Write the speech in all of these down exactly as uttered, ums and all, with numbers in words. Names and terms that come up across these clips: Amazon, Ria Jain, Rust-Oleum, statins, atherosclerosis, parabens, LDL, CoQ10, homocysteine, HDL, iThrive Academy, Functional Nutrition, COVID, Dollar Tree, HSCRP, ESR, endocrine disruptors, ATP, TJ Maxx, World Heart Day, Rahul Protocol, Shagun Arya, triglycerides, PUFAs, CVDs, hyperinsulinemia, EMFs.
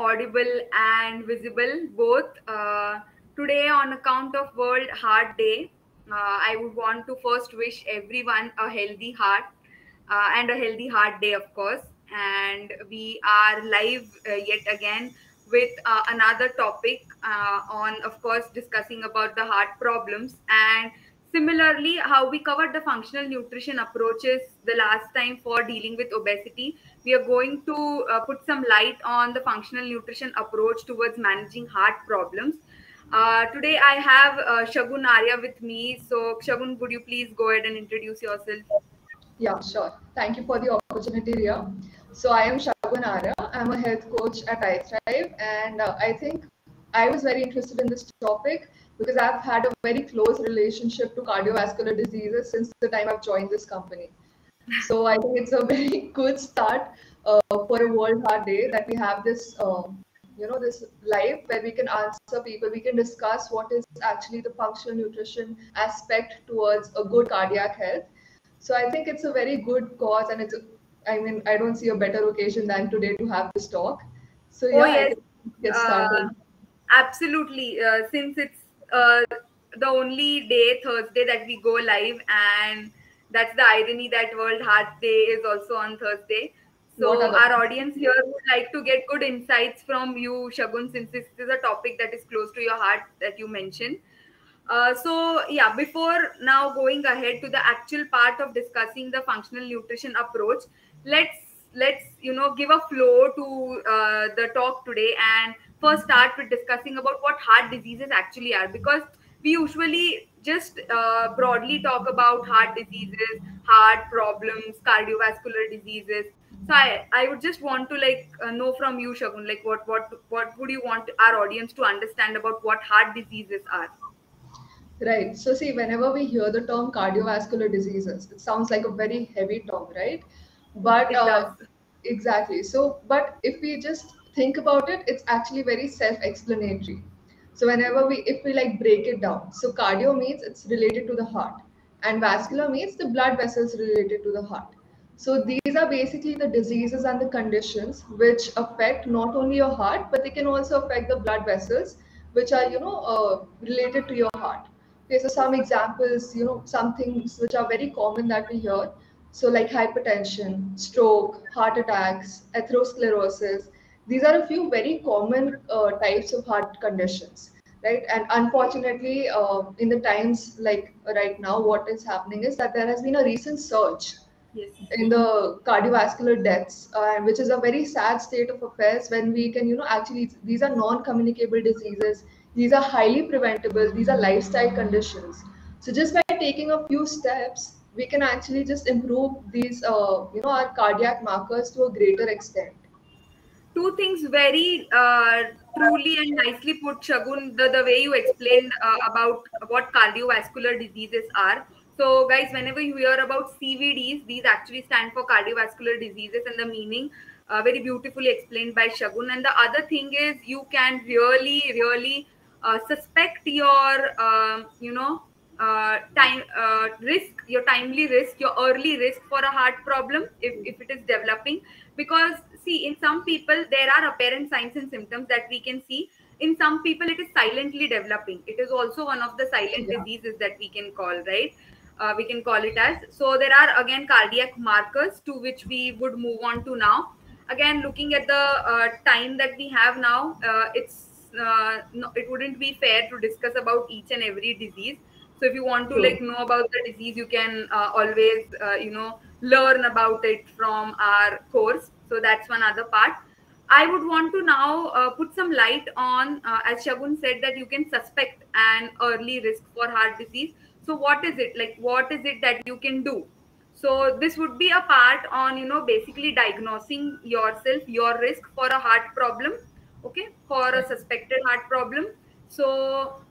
audible and visible both. Uh, today, on account of World Heart Day, uh, I would want to first wish everyone a healthy heart uh, and a healthy heart day, of course. And we are live uh, yet again with uh, another topic uh, on, of course, discussing about the heart problems. And similarly, how we covered the functional nutrition approaches the last time for dealing with obesity, we are going to uh, put some light on the functional nutrition approach towards managing heart problems. Uh, today, I have uh, Shagun Arya with me. So, Shagun, would you please go ahead and introduce yourself? Yeah, sure. Thank you for the opportunity, Ria. So, I am Shagun Arya. I'm a health coach at iThrive, and uh, I think I was very interested in this topic because I've had a very close relationship to cardiovascular diseases since the time I've joined this company. So I think it's a very good start uh, for a World Heart Day that we have this, um, you know, this live where we can answer people, we can discuss what is actually the functional nutrition aspect towards a good cardiac health. So I think it's a very good cause, and it's, a, I mean, I don't see a better occasion than today to have this talk. So yeah, oh, yes. Get started. Uh, absolutely, uh, since it's uh, the only day, Thursday, that we go live, and that's the irony that World Heart Day is also on Thursday. So our audience here would like to get good insights from you, Shagun, since this is a topic that is close to your heart that you mentioned. Uh, so yeah, before now going ahead to the actual part of discussing the functional nutrition approach, let's, let's you know, give a flow to uh, the talk today and first start with discussing about what heart diseases actually are, because we usually just uh, broadly talk about heart diseases, heart problems, cardiovascular diseases. So I, I would just want to like uh, know from you, Shagun, like what, what, what would you want our audience to understand about what heart diseases are? Right. So see, whenever we hear the term cardiovascular diseases, it sounds like a very heavy term, right? But uh, exactly. So, but if we just think about it, it's actually very self-explanatory. So whenever we, if we like break it down, so cardio means it's related to the heart, and vascular means the blood vessels related to the heart. So these are basically the diseases and the conditions which affect not only your heart, but they can also affect the blood vessels, which are, you know, uh, related to your heart. Okay, so some examples, you know, some things which are very common that we hear. So like hypertension, stroke, heart attacks, atherosclerosis. These are a few very common uh, types of heart conditions, right? And unfortunately, uh, in the times like right now, what is happening is that there has been a recent surge yes. in the cardiovascular deaths, uh, which is a very sad state of affairs when we can, you know, actually, these are non-communicable diseases. These are highly preventable. These are lifestyle conditions. So just by taking a few steps, we can actually just improve these, uh, you know, our cardiac markers to a greater extent. Two things very uh, truly and nicely put, Shagun, the, the way you explained uh, about what cardiovascular diseases are. So guys, whenever you hear about C V Ds, these actually stand for cardiovascular diseases, and the meaning uh, very beautifully explained by Shagun. And the other thing is you can really, really uh, suspect your, um, you know, uh, time uh, risk, your timely risk, your early risk for a heart problem if, if it is developing. Because see, in some people, there are apparent signs and symptoms that we can see. In some people, it is silently developing. It is also one of the silent yeah. diseases that we can call, right? Uh, we can call it as. So there are, again, cardiac markers to which we would move on to now. Again, looking at the uh, time that we have now, uh, it's uh, no, it wouldn't be fair to discuss about each and every disease. So if you want to like know about the disease, you can uh, always, uh, you know, learn about it from our course. So that's one other part. I would want to now uh, put some light on, uh, as Shagun said, that you can suspect an early risk for heart disease. So what is it? Like, what is it that you can do? So this would be a part on, you know, basically diagnosing yourself, your risk for a heart problem, okay, for a suspected heart problem. So,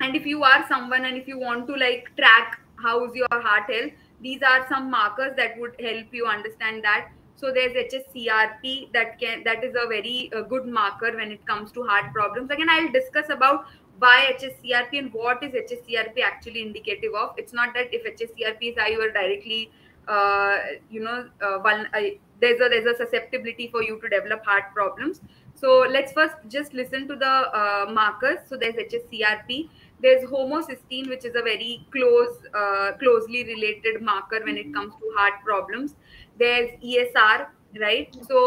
and if you are someone and if you want to like track how's your heart health, these are some markers that would help you understand that. So there's H S C R P that can that is a very uh, good marker when it comes to heart problems. Again, I'll discuss about why H S C R P and what is H S C R P actually indicative of. It's not that if H S C R P is high, you are directly, uh, you know, uh, one, uh, there's a there's a susceptibility for you to develop heart problems. So let's first just listen to the uh, markers. So there's H S C R P, there's homocysteine, which is a very close, uh, closely related marker when it comes to heart problems. There's E S R, right? So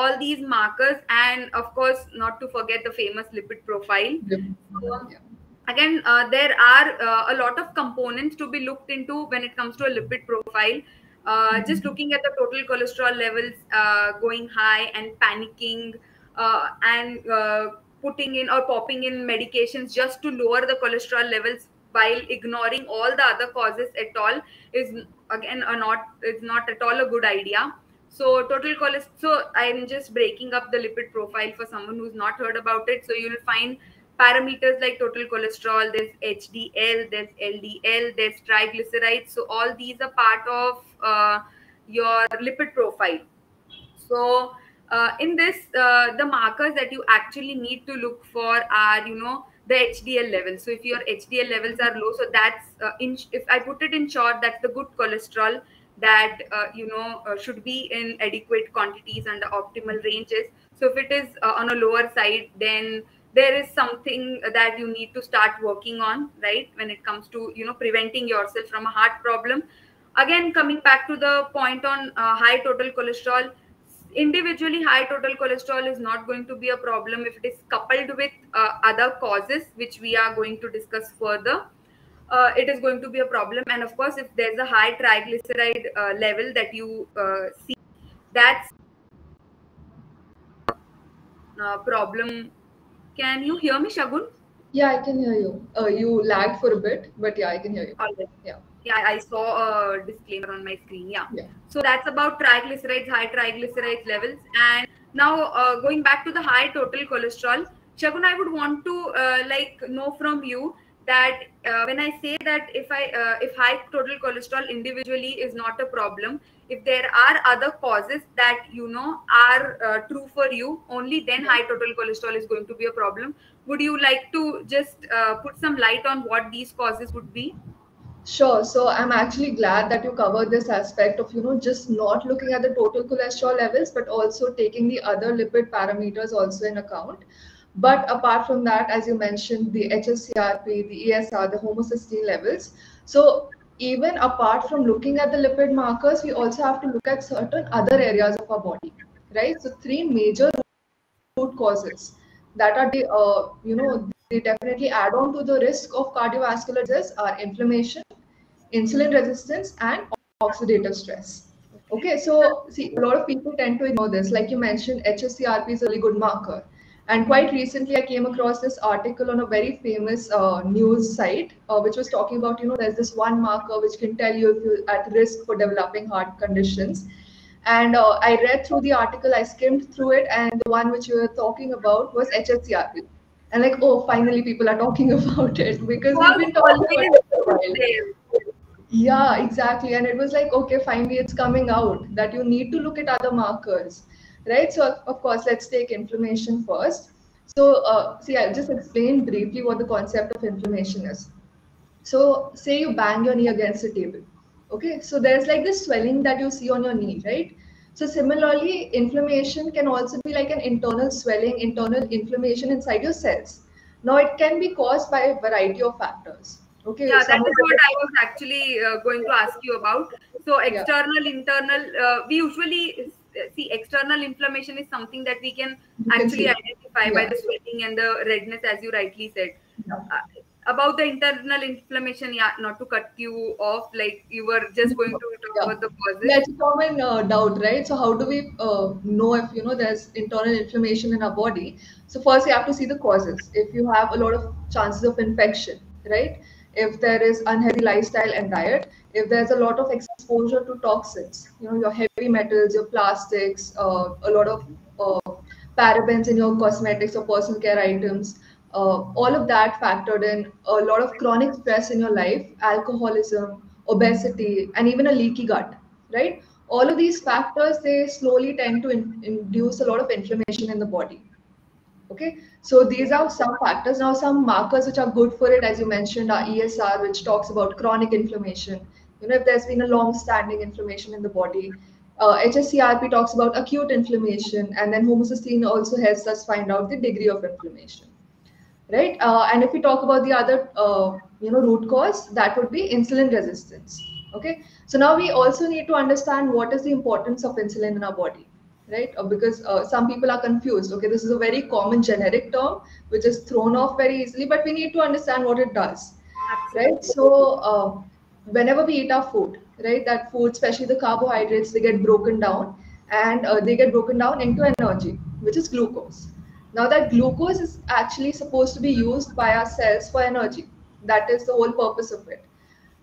all these markers, and of course, not to forget the famous lipid profile. So, again, uh, there are uh, a lot of components to be looked into when it comes to a lipid profile. Uh, just looking at the total cholesterol levels uh, going high and panicking, Uh, and uh, putting in or popping in medications just to lower the cholesterol levels while ignoring all the other causes at all is again a not is not at all a good idea. So total cholesterol. So I'm just breaking up the lipid profile for someone who's not heard about it. So you'll find parameters like total cholesterol. There's H D L. There's L D L. There's triglycerides. So all these are part of uh, your lipid profile. So Uh, in this, uh, the markers that you actually need to look for are, you know, the H D L levels. So if your H D L levels are low, so that's, uh, in, if I put it in short, that's the good cholesterol that, uh, you know, uh, should be in adequate quantities under optimal ranges. So if it is uh, on a lower side, then there is something that you need to start working on, right? When it comes to, you know, preventing yourself from a heart problem. Again, coming back to the point on uh, high total cholesterol, individually high total cholesterol is not going to be a problem if it is coupled with uh, other causes, which we are going to discuss further. Uh, it is going to be a problem. And of course, if there's a high triglyceride uh, level that you uh, see, that's a problem. Can you hear me, Shagun? Yeah, I can hear you. Uh, you lagged for a bit, but yeah, I can hear you. All right. Yeah. Yeah, I saw a disclaimer on my screen. Yeah. yeah. So that's about triglycerides, high triglyceride levels. And now uh, going back to the high total cholesterol, Shagun, I would want to uh, like know from you that uh, when I say that if I uh, if high total cholesterol individually is not a problem, if there are other causes that you know are uh, true for you, only then high total cholesterol is going to be a problem. Would you like to just uh, put some light on what these causes would be? Sure. So I'm actually glad that you covered this aspect of, you know, just not looking at the total cholesterol levels, but also taking the other lipid parameters also in account. But apart from that, as you mentioned, the H S C R P, the E S R, the homocysteine levels. So even apart from looking at the lipid markers, we also have to look at certain other areas of our body, right? So three major root causes that are the, uh, you know, they definitely add on to the risk of cardiovascular disease are inflammation, insulin resistance, and oxidative stress. Okay, so see, a lot of people tend to ignore this. Like you mentioned, H S C R P is a really good marker. And quite recently, I came across this article on a very famous uh, news site, uh, which was talking about, you know, there's this one marker which can tell you if you're at risk for developing heart conditions. And uh, I read through the article, I skimmed through it, and the one which you were talking about was H S C R P. And like, oh, finally people are talking about it because we've been talking about it for a while. Yeah, exactly. And it was like, okay, finally it's coming out that you need to look at other markers, right? So of course, let's take inflammation first. So uh, see, I'll just explain briefly what the concept of inflammation is. So say you bang your knee against a table. Okay, so there's like this swelling that you see on your knee, right? So similarly, inflammation can also be like an internal swelling, internal inflammation inside your cells. Now, it can be caused by a variety of factors. Okay. Yeah, that is what I was actually uh, going to ask you about. So external, yeah. internal, uh, we usually see external inflammation is something that we can, can actually see. identify yeah. by the swelling and the redness, as you rightly said. Yeah. Uh, About the internal inflammation, yeah, not to cut you off, like you were just going to talk yeah. about the causes. That's a common uh, doubt, right? So how do we uh, know if, you know, there's internal inflammation in our body? So first you have to see the causes. If you have a lot of chances of infection, right? If there is unhealthy lifestyle and diet, if there's a lot of exposure to toxins, you know, your heavy metals, your plastics, uh, a lot of uh, parabens in your cosmetics or personal care items, Uh, all of that factored in, a lot of chronic stress in your life, alcoholism, obesity, and even a leaky gut, right? All of these factors, they slowly tend to in induce a lot of inflammation in the body. Okay, so these are some factors. Now, some markers which are good for it, as you mentioned, are E S R, which talks about chronic inflammation. You know, if there's been a long-standing inflammation in the body, Uh, H S C R P talks about acute inflammation, and then homocysteine also helps us find out the degree of inflammation, right? Uh, and if we talk about the other, uh, you know, root cause, that would be insulin resistance. Okay, so now we also need to understand what is the importance of insulin in our body, right? Because uh, some people are confused. Okay, this is a very common generic term which is thrown off very easily, but we need to understand what it does. Absolutely. Right? So uh, whenever we eat our food, right, that food, especially the carbohydrates, they get broken down, and uh, they get broken down into energy, which is glucose. Now that glucose is actually supposed to be used by our cells for energy. That is the whole purpose of it.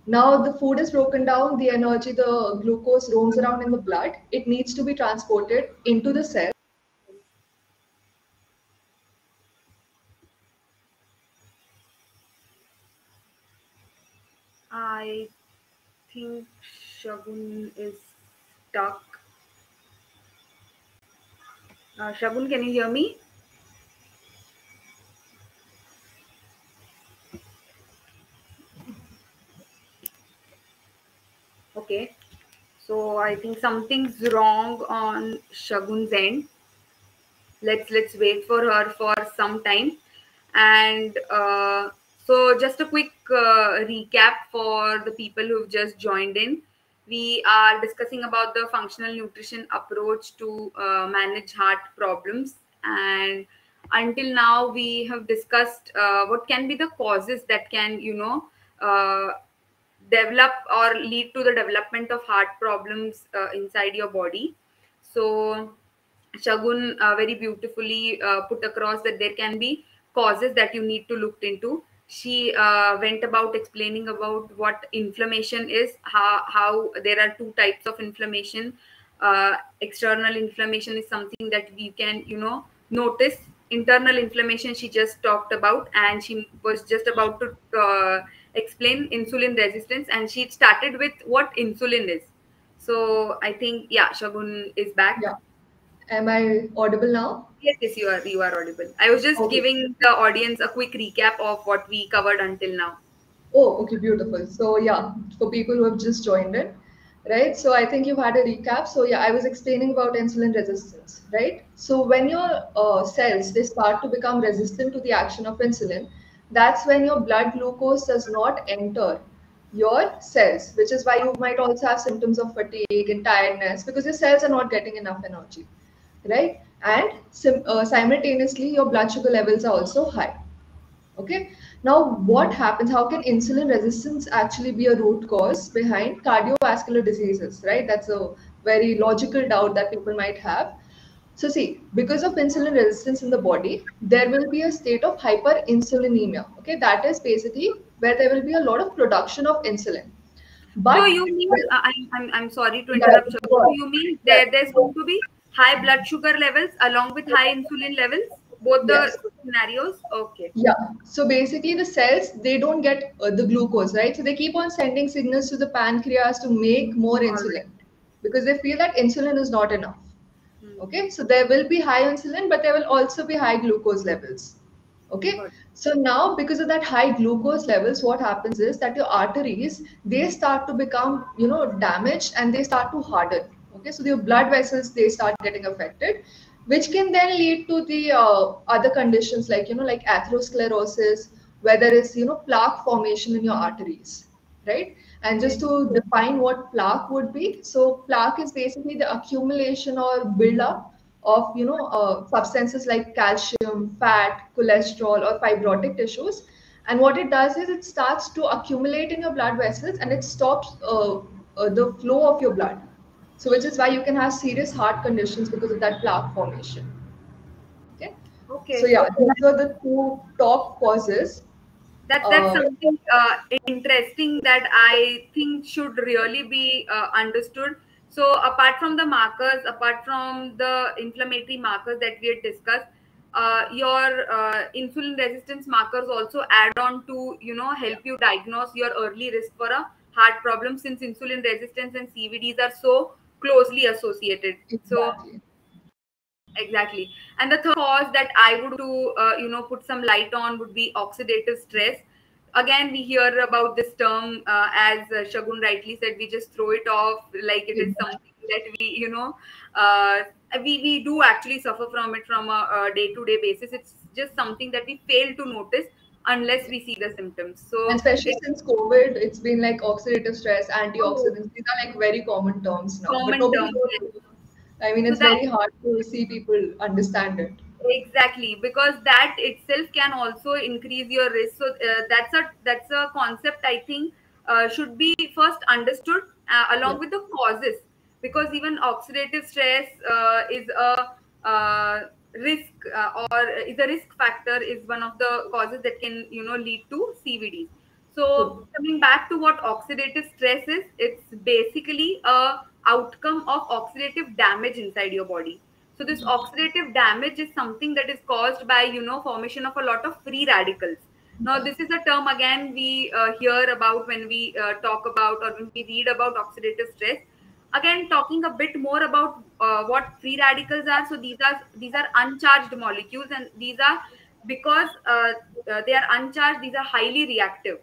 Now the food is broken down, the energy, the glucose roams around in the blood. It needs to be transported into the cell. I think Shagun is stuck. Uh, Shagun, can you hear me? Okay, so I think something's wrong on Shagun's end. Let's let's wait for her for some time. And uh, so just a quick uh, recap for the people who've just joined in. We are discussing about the functional nutrition approach to uh, manage heart problems. And until now, we have discussed uh, what can be the causes that can, you know, uh, develop or lead to the development of heart problems uh, inside your body. So Shagun uh, very beautifully uh, put across that there can be causes that you need to look into. She uh, went about explaining about what inflammation is, how, how there are two types of inflammation. Uh, external inflammation is something that we can, you know, notice. Internal inflammation she just talked about, and she was just about to uh, explain insulin resistance, and she started with what insulin is. So I think, yeah, Shagun is back. Yeah. Am I audible now? Yes, yes, you are. You are audible. I was just okay. giving the audience a quick recap of what we covered until now. Oh, okay, beautiful. So yeah, for people who have just joined in, right? So I think you've had a recap. So yeah, I was explaining about insulin resistance, right? So when your uh, cells, they start to become resistant to the action of insulin, that's when your blood glucose does not enter your cells, which is why you might also have symptoms of fatigue and tiredness, because your cells are not getting enough energy, right? And sim uh, simultaneously, your blood sugar levels are also high. Okay, now what happens? How can insulin resistance actually be a root cause behind cardiovascular diseases, right? That's a very logical doubt that people might have. So see, because of insulin resistance in the body, there will be a state of hyperinsulinemia. Okay, that is basically where there will be a lot of production of insulin. But so you mean, uh, I'm, I'm, I'm sorry to interrupt, yeah, so you mean there, there's going to be high blood sugar levels along with high insulin levels? Both the yes. scenarios? Okay. Yeah. So basically the cells, they don't get uh, the glucose, right? So they keep on sending signals to the pancreas to make more insulin, because they feel that insulin is not enough. Okay, so there will be high insulin, but there will also be high glucose levels. Okay, so now because of that high glucose levels, what happens is that your arteries, they start to become, you know, damaged, and they start to harden. Okay, so your blood vessels, they start getting affected, which can then lead to the uh, other conditions like, you know, like atherosclerosis, where there is, you know, plaque formation in your arteries, right? And just to define what plaque would be, so plaque is basically the accumulation or buildup of, you know, uh, substances like calcium, fat, cholesterol, or fibrotic tissues. And what it does is it starts to accumulate in your blood vessels, and it stops uh, uh, the flow of your blood. So which is why you can have serious heart conditions because of that plaque formation. Okay. Okay. So yeah, these are the two top causes. That, that's something uh, interesting that I think should really be uh, understood. So apart from the markers, apart from the inflammatory markers that we had discussed, uh, your uh, insulin resistance markers also add on to, you know, help you diagnose your early risk for a heart problem, since insulin resistance and C V Ds are so closely associated. Exactly. So. Exactly. And the third cause that I would do, uh, you know, put some light on would be oxidative stress. Again, we hear about this term, uh, as uh, Shagun rightly said, we just throw it off like it is something that we, you know, uh, we, we do actually suffer from it from a day-to-day basis. It's just something that we fail to notice unless we see the symptoms. So, and especially it, since COVID, it's been like oxidative stress, antioxidants. Oh, these are like very common terms now. Common but terms. I mean, it's so that, very hard to see people understand it. Exactly, because that itself can also increase your risk. So uh, that's a that's a concept I think uh, should be first understood uh, along yeah. with the causes, because even oxidative stress uh, is a uh, risk uh, or is a risk factor, is one of the causes that can, you know, lead to C V Ds. So coming back to what oxidative stress is, it's basically a outcome of oxidative damage inside your body. So this oxidative damage is something that is caused by, you know, formation of a lot of free radicals. Now, this is a term again we uh, hear about when we uh, talk about or when we read about oxidative stress. Again, talking a bit more about uh, what free radicals are. So these are these are uncharged molecules, and these are, because uh, uh, they are uncharged, these are highly reactive.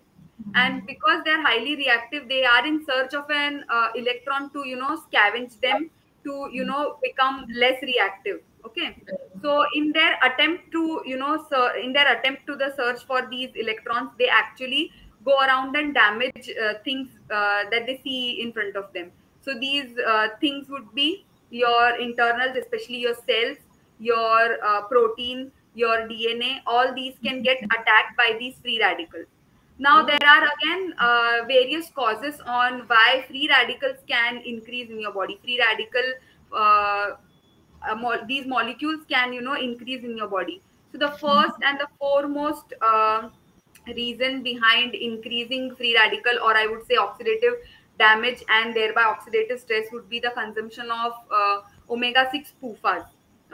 And because they are highly reactive, they are in search of an uh, electron to, you know, scavenge them to, you know, become less reactive. Okay. So in their attempt to, you know, in their attempt to the search for these electrons, they actually go around and damage uh, things uh, that they see in front of them. So these uh, things would be your internals, especially your cells, your uh, protein, your D N A. All these can get attacked by these free radicals. Now, there are again uh, various causes on why free radicals can increase in your body. Free radical, uh, uh, mo these molecules can, you know, increase in your body. So the first and the foremost uh, reason behind increasing free radical, or I would say oxidative damage and thereby oxidative stress, would be the consumption of uh, omega six P U F As.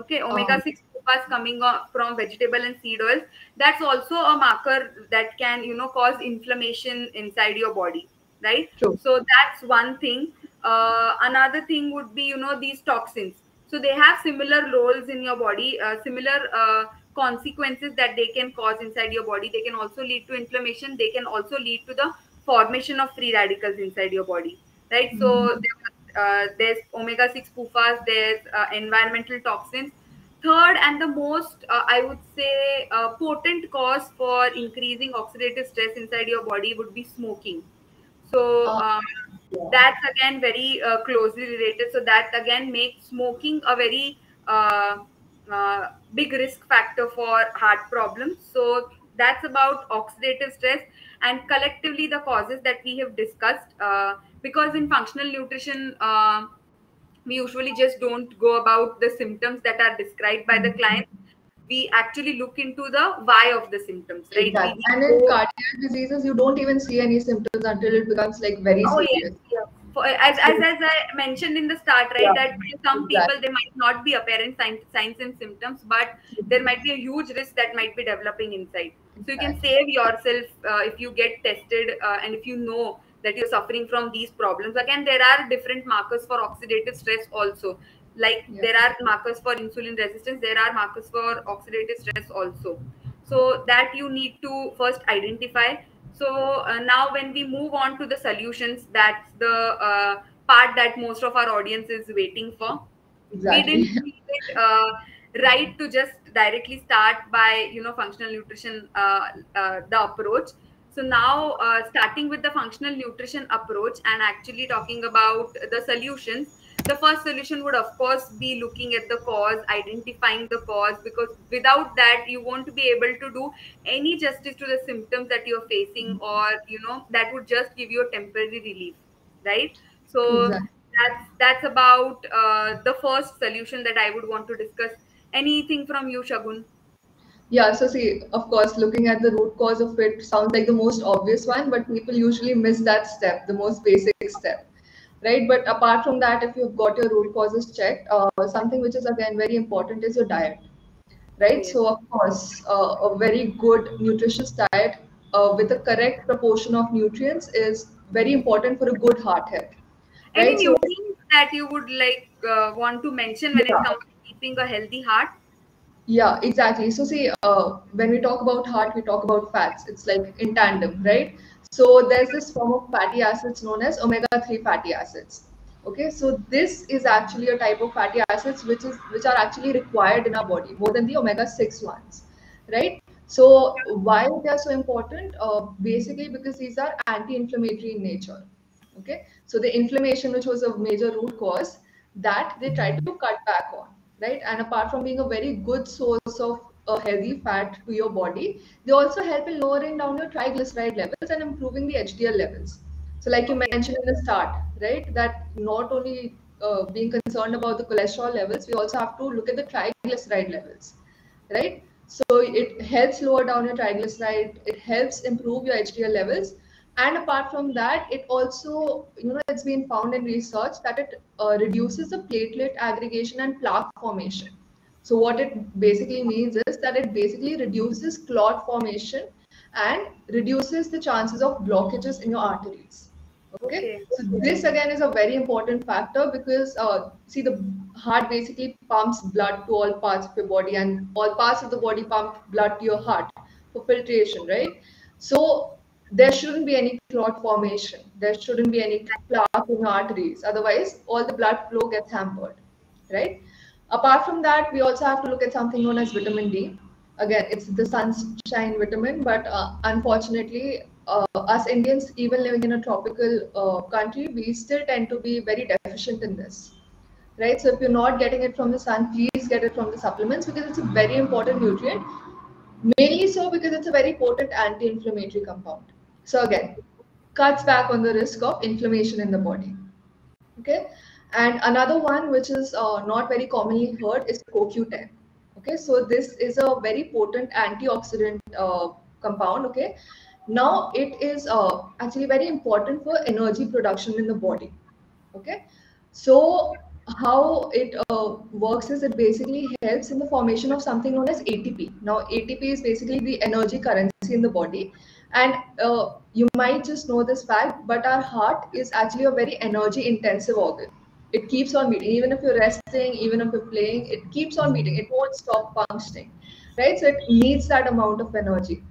Okay, omega six P U F As coming from vegetable and seed oils. That's also a marker that can, you know, cause inflammation inside your body, right? Sure. So that's one thing. Uh, another thing would be, you know, these toxins. So they have similar roles in your body, uh, similar uh, consequences that they can cause inside your body. They can also lead to inflammation. They can also lead to the formation of free radicals inside your body, right? Mm-hmm. So there are Uh, there's omega six P U F As, there's uh, environmental toxins. Third and the most, uh, I would say, uh, potent cause for increasing oxidative stress inside your body would be smoking. So uh, yeah. that's again very uh, closely related. So that again makes smoking a very uh, uh, big risk factor for heart problems. So that's about oxidative stress, and collectively the causes that we have discussed. Uh, Because in functional nutrition, uh, we usually just don't go about the symptoms that are described by the client. We actually look into the why of the symptoms, right? Exactly. And in cardiac diseases, you don't even see any symptoms until it becomes like very oh, serious. Yes, yeah. For, as, as, as I mentioned in the start, right, yeah, that some exactly. people, they might not be apparent signs, signs and symptoms, but there might be a huge risk that might be developing inside. So exactly. you can save yourself uh, if you get tested uh, and if you know that you're suffering from these problems. Again, there are different markers for oxidative stress also. Like yeah. there are markers for insulin resistance, there are markers for oxidative stress also. So that you need to first identify. So uh, now when we move on to the solutions, that's the uh, part that most of our audience is waiting for. Exactly. We didn't see it uh, right to just directly start by, you know, functional nutrition, uh, uh, the approach. So now uh, starting with the functional nutrition approach and actually talking about the solutions, the first solution would of course be looking at the cause, identifying the cause, because without that you won't be able to do any justice to the symptoms that you're facing, or, you know, that would just give you a temporary relief, right? So exactly. that's, that's about uh, the first solution that I would want to discuss. Anything from you, Shagun? Yeah, so see, of course, looking at the root cause of it sounds like the most obvious one, but people usually miss that step, the most basic step, right? But apart from that, if you've got your root causes checked, uh, something which is again very important is your diet, right? Yes. So of course, uh, a very good nutritious diet uh, with the correct proportion of nutrients is very important for a good heart health. Any right? nutrients so, that you would like uh, want to mention when yeah. it comes to keeping a healthy heart? Yeah, exactly. So see, uh, when we talk about heart, we talk about fats. It's like in tandem, right? So there's this form of fatty acids known as omega three fatty acids. Okay, so this is actually a type of fatty acids which is which are actually required in our body more than the omega six ones, right? So why they are so important? Uh, basically because these are anti-inflammatory in nature. Okay, so the inflammation, which was a major root cause, that they tried to cut back on, right? And apart from being a very good source of a healthy fat to your body, they also help in lowering down your triglyceride levels and improving the H D L levels. So like you mentioned in the start, right, that not only uh, being concerned about the cholesterol levels, we also have to look at the triglyceride levels, right? So it helps lower down your triglyceride, it helps improve your H D L levels. And apart from that, it also, you know, it's been found in research that it uh, reduces the platelet aggregation and plaque formation. So what it basically means is that it basically reduces clot formation and reduces the chances of blockages in your arteries. Okay, okay. So this again is a very important factor because uh, see, the heart basically pumps blood to all parts of your body, and all parts of the body pump blood to your heart for filtration, right? So there shouldn't be any clot formation, there shouldn't be any plaque in arteries, otherwise all the blood flow gets hampered, right? Apart from that, we also have to look at something known as vitamin D. Again, it's the sunshine vitamin, but uh, unfortunately uh, us Indians, even living in a tropical uh, country, we still tend to be very deficient in this, right? So if you're not getting it from the sun, please get it from the supplements, because it's a very important nutrient, mainly so because it's a very potent anti-inflammatory compound. So again, cuts back on the risk of inflammation in the body. Okay, and another one which is uh, not very commonly heard is C O Q ten. Okay, so this is a very potent antioxidant uh, compound. Okay, now it is uh, actually very important for energy production in the body. Okay, so how it uh, works is it basically helps in the formation of something known as A T P. Now A T P is basically the energy currency in the body, and uh, you might just know this fact, but our heart is actually a very energy intensive organ. It keeps on beating, even if you're resting, even if you're playing, it keeps on beating, it won't stop functioning, right? So it needs that amount of energy,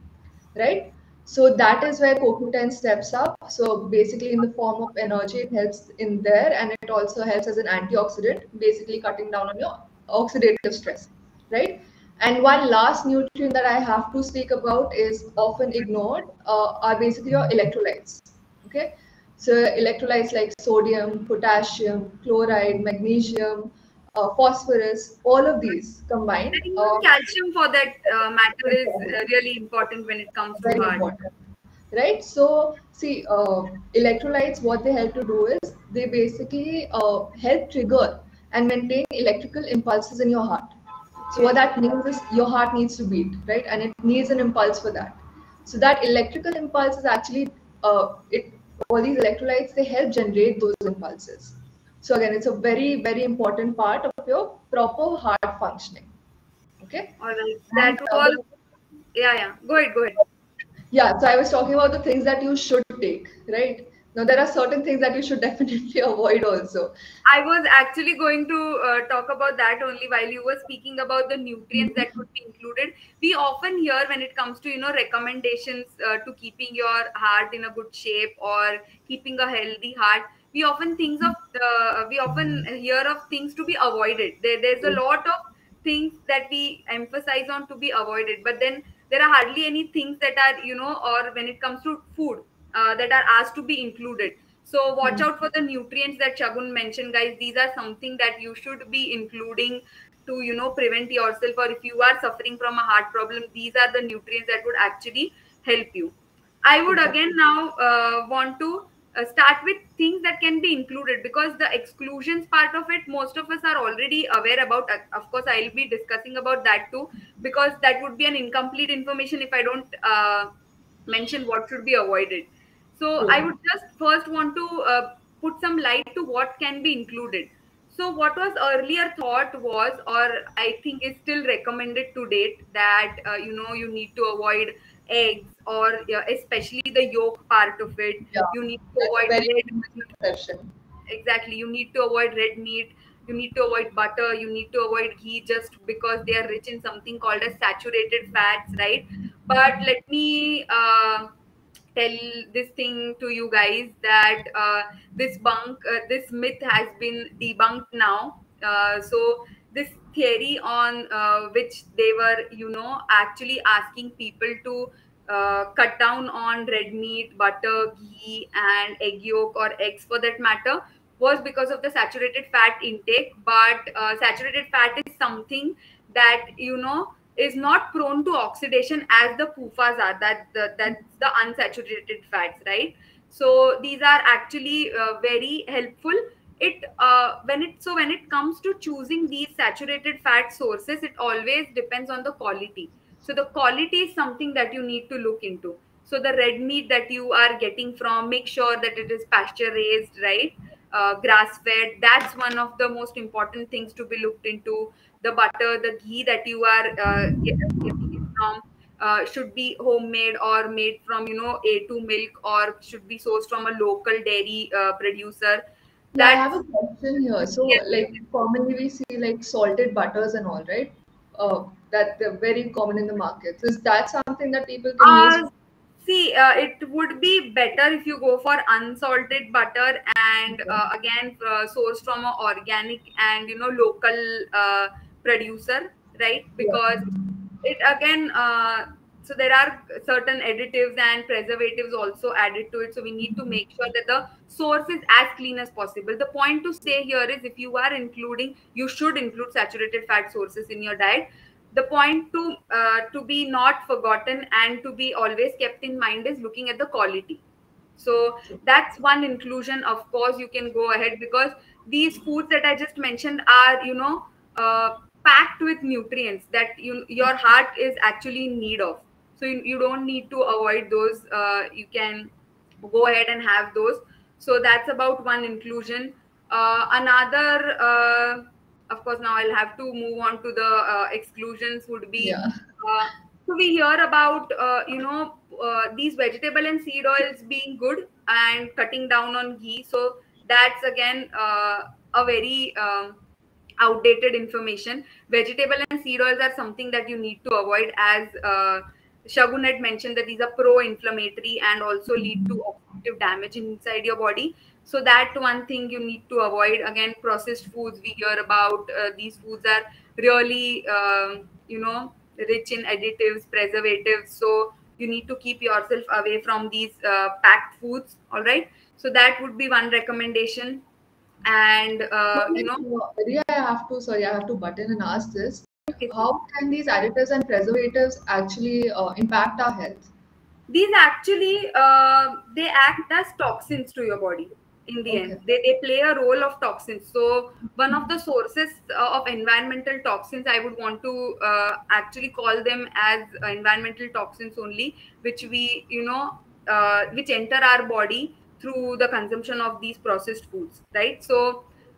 right? So that is where C O Q ten steps up. So basically in the form of energy, it helps in there, and it also helps as an antioxidant, basically cutting down on your oxidative stress, right? And one last nutrient that I have to speak about is often ignored, uh, are basically your electrolytes. Okay, so electrolytes like sodium, potassium, chloride, magnesium, uh, phosphorus, all of these combined. I think uh, calcium for that uh, matter is uh, really important when it comes to heart. Important. Right. So see, uh, electrolytes, what they help to do is they basically uh, help trigger and maintain electrical impulses in your heart. So what that means is your heart needs to beat, right? And it needs an impulse for that. So that electrical impulse is actually, uh, it, all these electrolytes, they help generate those impulses. So again, it's a very, very important part of your proper heart functioning. Okay. All right. That and, all. Yeah, yeah. Go ahead. Go ahead. Yeah. So I was talking about the things that you should take, right? Now, there are certain things that you should definitely avoid also. I was actually going to uh, talk about that only while you were speaking about the nutrients that could be included. We often hear when it comes to, you know, recommendations uh, to keeping your heart in a good shape or keeping a healthy heart. We often think of the, we often hear of things to be avoided. There, there's a lot of things that we emphasize on to be avoided, but then there are hardly any things that are, you know, or when it comes to food, Uh, that are asked to be included. So watch mm-hmm. out for the nutrients that Shagun mentioned, guys. These are something that you should be including to, you know, prevent yourself, or if you are suffering from a heart problem, these are the nutrients that would actually help you. I would again now uh, want to uh, start with things that can be included, because the exclusions part of it, most of us are already aware about. Of course, I'll be discussing about that too, because that would be an incomplete information if I don't uh, mention what should be avoided. So I would just first want to uh, put some light to what can be included. So what was earlier thought was, or I think is still recommended to date, that, uh, you know, you need to avoid eggs, or yeah, especially the yolk part of it. Yeah. You need to That's avoid very red meat. Exactly. You need to avoid red meat. You need to avoid butter. You need to avoid ghee, just because they are rich in something called as saturated fats, right? But let me... Uh, tell this thing to you guys that uh, this bunk, uh, this myth has been debunked now. Uh, so this theory on uh, which they were, you know, actually asking people to uh, cut down on red meat, butter, ghee, and egg yolk, or eggs for that matter, was because of the saturated fat intake. But uh, saturated fat is something that, you know, is not prone to oxidation as the P U F As are. That, that that's the unsaturated fats, right? So these are actually uh, very helpful. It uh, when it so when it comes to choosing these saturated fat sources, it always depends on the quality. So the quality is something that you need to look into. So the red meat that you are getting from, make sure that it is pasture raised, right? Uh, grass fed. That's one of the most important things to be looked into. The butter, the ghee that you are uh, getting it from uh, should be homemade or made from, you know, A two milk, or should be sourced from a local dairy uh, producer. That, yeah, I have a question here. So, yes, like yes. commonly we see like salted butters and all, right? Uh, that they're very common in the markets. Is that something that people can uh, use? See, uh, it would be better if you go for unsalted butter and uh, again uh, sourced from an organic and, you know, local uh, producer, right? Because yeah. it again, uh, so there are certain additives and preservatives also added to it. So we need to make sure that the source is as clean as possible. The point to say here is, if you are including, you should include saturated fat sources in your diet. The point to uh, to be not forgotten and to be always kept in mind is looking at the quality. So that's one inclusion. Of course, you can go ahead, because these foods that I just mentioned are, you know, uh, packed with nutrients that you, your heart is actually in need of. So you, you don't need to avoid those. Uh, you can go ahead and have those. So that's about one inclusion. Uh, another... Uh, Of course, now I'll have to move on to the uh, exclusions would be, yeah. uh, so we hear about, uh, you know, uh, these vegetable and seed oils being good and cutting down on ghee. So that's again uh, a very um, outdated information. Vegetable and seed oils are something that you need to avoid, as uh, Shagun had mentioned, that these are pro-inflammatory and also lead to oxidative damage inside your body. So that one thing you need to avoid. Again, processed foods, we hear about uh, these foods are really, um, you know, rich in additives, preservatives. So you need to keep yourself away from these uh, packed foods. All right. So that would be one recommendation. And, uh, you know, Arya, I have to, sorry, I have to butt in and ask this. How can these additives and preservatives actually uh, impact our health? These actually, uh, they act as toxins to your body. In the okay. end, they, they play a role of toxins. So one of the sources uh, of environmental toxins, I would want to uh, actually call them as environmental toxins only, which we, you know, uh, which enter our body through the consumption of these processed foods, right? So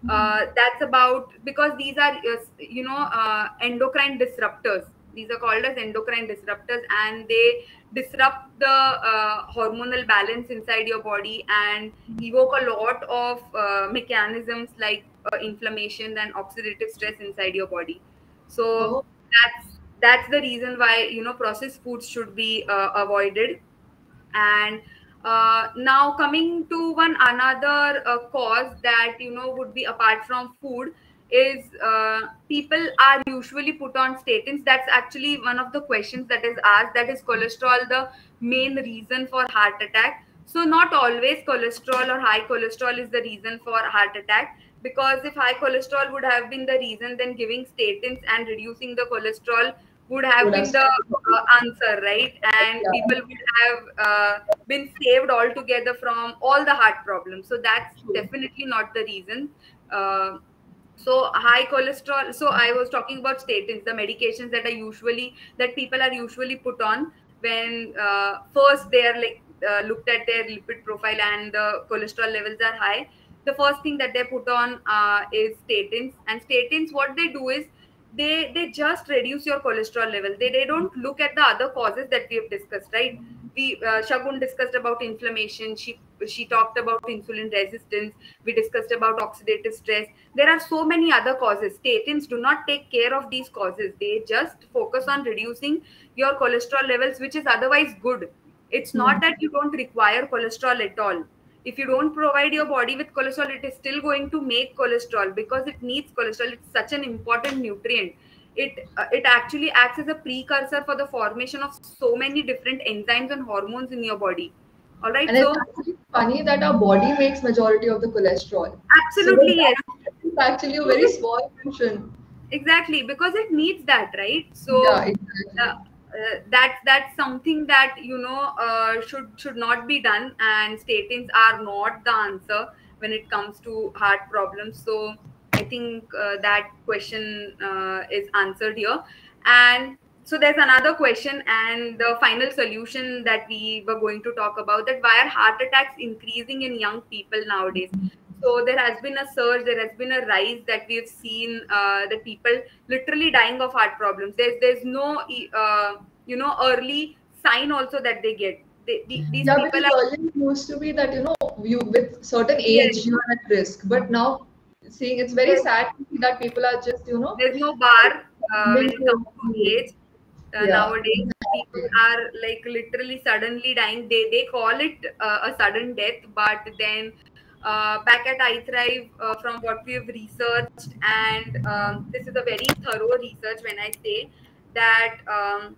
uh, that's about, because these are, you know, uh, endocrine disruptors. These are called as endocrine disruptors, and they disrupt the uh, hormonal balance inside your body and evoke a lot of uh, mechanisms like uh, inflammation and oxidative stress inside your body. So oh. that's that's the reason why, you know, processed foods should be uh, avoided. And uh, now coming to one another uh, cause that, you know, would be apart from food, is uh, people are usually put on statins. That's actually one of the questions that is asked, that is cholesterol the main reason for heart attack? So not always cholesterol or high cholesterol is the reason for heart attack, because if high cholesterol would have been the reason, then giving statins and reducing the cholesterol would have would been the uh, answer, right? And yeah. people would have uh, been saved altogether from all the heart problems. So that's True. definitely not the reason. Uh, So high cholesterol, so I was talking about statins, the medications that are usually, that people are usually put on when uh, first they are like uh, looked at their lipid profile and the cholesterol levels are high. The first thing that they put on uh, is statins, and statins, what they do is they, they just reduce your cholesterol levels. They, they don't look at the other causes that we have discussed, right? We, uh, Shagun discussed about inflammation. She, she talked about insulin resistance. We discussed about oxidative stress. There are so many other causes. Statins do not take care of these causes. They just focus on reducing your cholesterol levels, which is otherwise good. It's not mm. that you don't require cholesterol at all. If you don't provide your body with cholesterol, it is still going to make cholesterol because it needs cholesterol. It's such an important nutrient. It, uh, it actually acts as a precursor for the formation of so many different enzymes and hormones in your body. All right. And so, it's funny that our body makes majority of the cholesterol. Absolutely, so yes. It's actually a very small function. Exactly, because it needs that, right? So yeah, exactly. uh, uh, that that's something that, you know, uh, should should not be done, and statins are not the answer when it comes to heart problems. So I think uh, that question uh, is answered here. And so there's another question, and the final solution that we were going to talk about, that why are heart attacks increasing in young people nowadays? So there has been a surge, there has been a rise that we have seen, uh, that people literally dying of heart problems. There's, there's no, uh, you know, early sign also that they get. They, these yeah, people are... It used to be that, you know, you with certain age, yes. you're at risk. But now, seeing it's very yes. sad to see that people are just, you know... There's no bar uh, when it comes to age. Uh, yeah. Nowadays, people are like literally suddenly dying. They they call it uh, a sudden death, but then uh, back at iThrive, uh, from what we've researched, and um, this is a very thorough research when I say that um,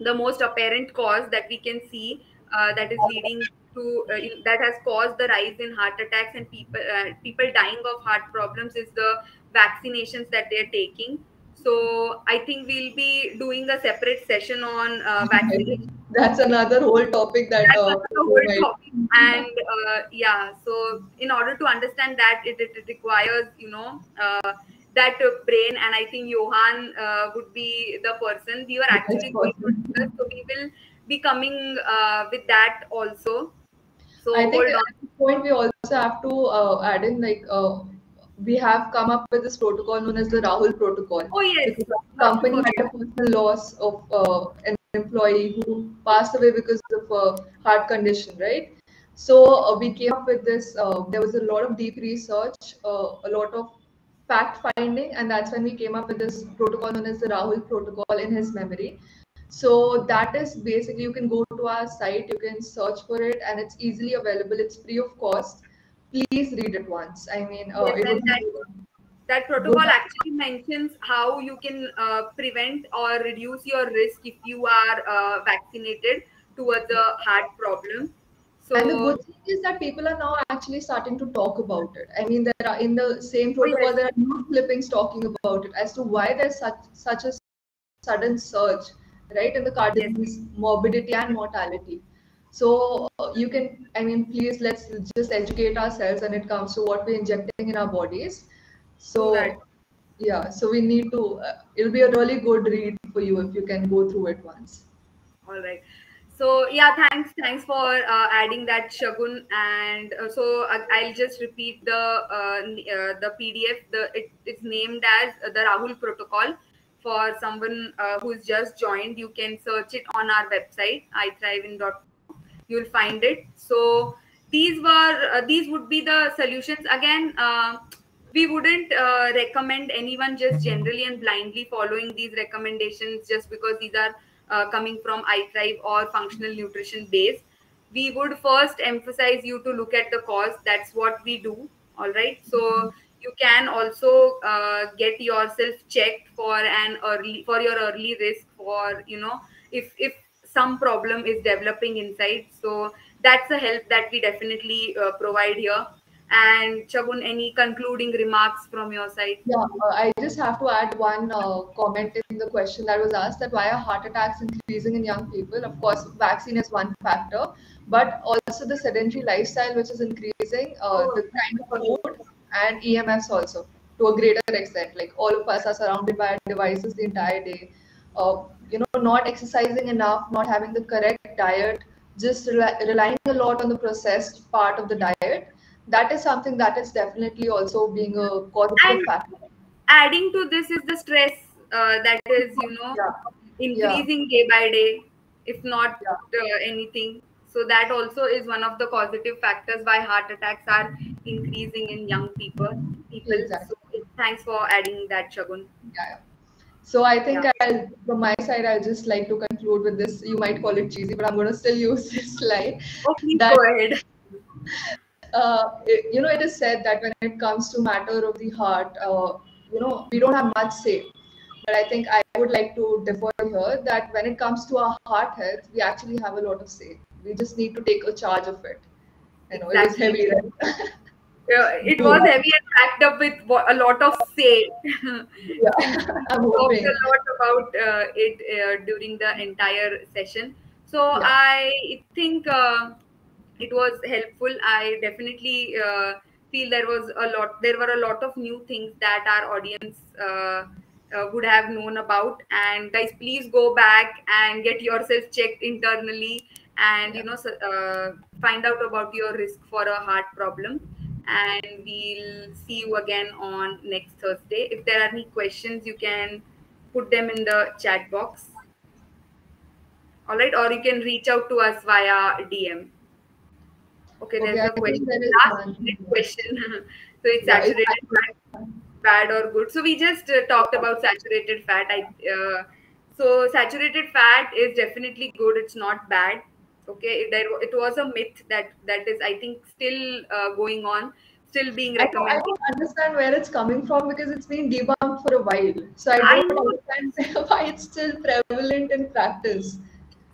the most apparent cause that we can see uh, that is leading to, uh, that has caused the rise in heart attacks and people, uh, people dying of heart problems is the vaccinations that they're taking. So I think we'll be doing a separate session on uh, vaccination. That's another whole topic. That That's uh, another whole right. topic. And uh, yeah, so in order to understand that, it, it, it requires, you know, uh, that brain. And I think Johan uh, would be the person we were actually going to discuss. So we will be coming uh, with that also. So I think hold on. At this point we also have to uh, add in like. Uh, We have come up with this protocol known as the Rahul Protocol. Oh yes. Because the company had a personal loss of uh, an employee who passed away because of a heart condition, right? So uh, we came up with this. Uh, there was a lot of deep research, uh, a lot of fact finding, and that's when we came up with this protocol known as the Rahul Protocol in his memory. So that is basically, you can go to our site, you can search for it, and it's easily available. It's free of cost. Please read it once. I mean, uh, yes, it that, that protocol actually mentions how you can uh, prevent or reduce your risk if you are uh, vaccinated towards the heart problem. So, and the good thing is that people are now actually starting to talk about it. I mean, there are in the same protocol, yes. there are no clippings talking about it as to why there's such such a sudden surge, right, in the cardiac yes. morbidity and mortality. So uh, you can, I mean, please, let's just educate ourselves when it comes to what we're injecting in our bodies. So, right. yeah, so we need to, uh, it'll be a really good read for you if you can go through it once. All right. So, yeah, thanks. Thanks for uh, adding that, Shagun. And uh, so uh, I'll just repeat the uh, uh, the P D F. The it, It's named as the Rahul Protocol. For someone uh, who's just joined, you can search it on our website, i thrive in dot com. You'll find it. So these were uh, these would be the solutions. Again, uh, we wouldn't uh, recommend anyone just generally and blindly following these recommendations just because these are uh, coming from iThrive or functional nutrition base. We would first emphasize you to look at the cause. That's what we do. All right. So you can also uh, get yourself checked for an early for your early risk for, you know, if if. some problem is developing inside. So that's a help that we definitely uh, provide here. And Shagun, any concluding remarks from your side? Yeah, uh, I just have to add one uh, comment in the question that was asked, that why are heart attacks increasing in young people? Of course, vaccine is one factor, but also the sedentary lifestyle, which is increasing, uh, the kind of food and E M Fs also to a greater extent. Like all of us are surrounded by devices the entire day. Uh, you know, not exercising enough, not having the correct diet, just rely, relying a lot on the processed part of the diet. That is something that is definitely also being a causative factor. Adding to this is the stress uh, that is, you know, yeah. increasing yeah. day by day, if not yeah. uh, anything. So that also is one of the causative factors why heart attacks are increasing in young people. people. Exactly. So thanks for adding that, Shagun. Yeah. So I think yeah. I'll, from my side, I'll just like to conclude with this. You might call it cheesy, but I'm going to still use this slide. Oh, please that, go ahead. Uh, it, you know, it is said that when it comes to matter of the heart, uh, you know, we don't have much say. But I think I would like to defer here that when it comes to our heart health, we actually have a lot of say. We just need to take a charge of it. You know, exactly. It is heavy, right? Yeah, it was yeah. heavy and packed up with a lot of say. Yeah, I'm hoping. Talked a lot about uh, it uh, during the entire session. So yeah. I think uh, it was helpful. I definitely uh, feel there was a lot. There were a lot of new things that our audience uh, uh, would have known about. And guys, please go back and get yourself checked internally, and yeah. you know uh, find out about your risk for a heart problem. And we'll see you again on next Thursday. If there are any questions, you can put them in the chat box. All right, or you can reach out to us via D M. Okay, there's okay, a question. Last minute question. So it's yeah, saturated it's fat, bad or good. So we just uh, talked about saturated fat. I, uh, so saturated fat is definitely good. It's not bad. Okay, there, it was a myth that that is, I think, still uh, going on, still being recommended. I don't, I don't understand where it's coming from because it's been debunked for a while. So I don't I understand why it's still prevalent in practice.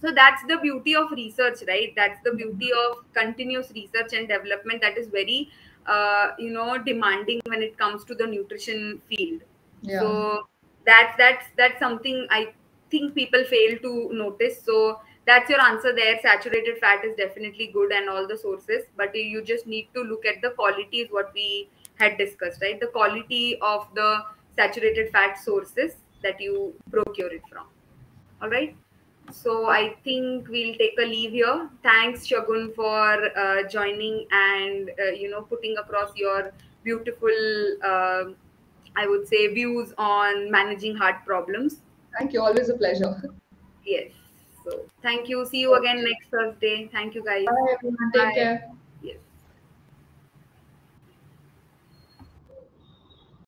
So that's the beauty of research, right? That's the beauty of continuous research and development that is very, uh, you know, demanding when it comes to the nutrition field. Yeah. So that's that's that's something I think people fail to notice. So that's your answer there. Saturated fat is definitely good and all the sources, but you just need to look at the quality is what we had discussed, right? The quality of the saturated fat sources that you procure it from. All right. So I think we'll take a leave here. Thanks, Shagun, for uh, joining and, uh, you know, putting across your beautiful, uh, I would say, views on managing heart problems. Thank you. Always a pleasure. Yes. So thank you. See you again next Thursday. Thank you, guys. Bye, everyone. Take care.